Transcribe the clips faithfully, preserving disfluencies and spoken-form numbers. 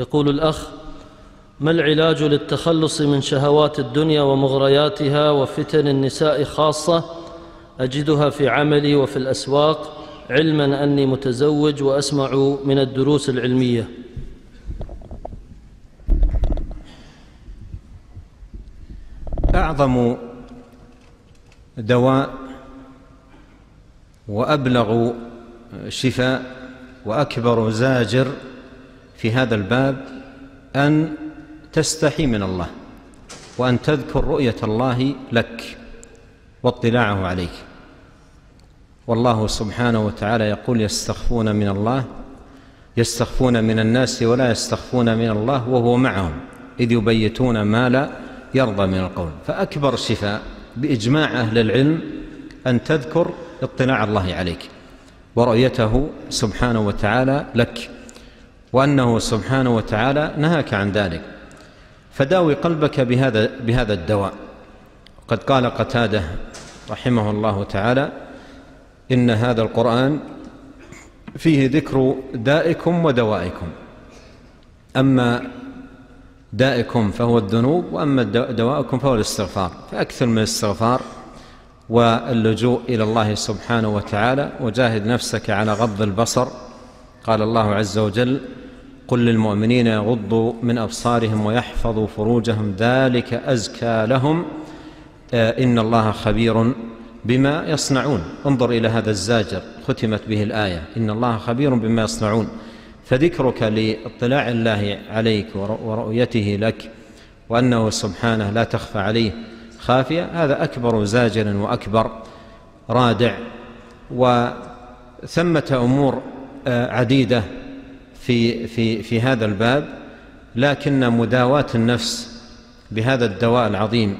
يقول الأخ: ما العلاج للتخلص من شهوات الدنيا ومغرياتها وفتن النساء خاصة؟ أجدها في عملي وفي الأسواق، علما أني متزوج وأسمع من الدروس العلمية. أعظم دواء وأبلغ شفاء وأكبر زاجر في هذا الباب أن تستحي من الله، وأن تذكر رؤية الله لك واطلاعه عليك. والله سبحانه وتعالى يقول: يستخفون من الله يستخفون من الناس ولا يستخفون من الله وهو معهم إذ يبيتون ما لا يرضى من القول. فأكبر شفاء بإجماع أهل العلم أن تذكر اطلاع الله عليك ورؤيته سبحانه وتعالى لك، وأنه سبحانه وتعالى نهاك عن ذلك. فداوي قلبك بهذا بهذا الدواء. قد قال قتادة رحمه الله تعالى: إن هذا القرآن فيه ذكر دائكم ودوائكم، أما دائكم فهو الذنوب، وأما دوائكم فهو الاستغفار. فأكثر من الاستغفار واللجوء إلى الله سبحانه وتعالى، وجاهد نفسك على غض البصر. قال الله عز وجل: قل للمؤمنين يغضوا من أبصارهم ويحفظوا فروجهم ذلك أزكى لهم إن الله خبير بما يصنعون. انظر إلى هذا الزاجر ختمت به الآية، إن الله خبير بما يصنعون. فذكرك لاطلاع الله عليك ورؤيته لك، وأنه سبحانه لا تخفى عليه خافية، هذا أكبر زاجر وأكبر رادع. وثمة أمور عديدة في في في هذا الباب، لكن مداواة النفس بهذا الدواء العظيم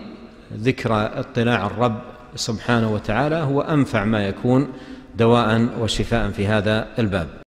ذكرى اطلاع الرب سبحانه وتعالى هو أنفع ما يكون دواء وشفاء في هذا الباب.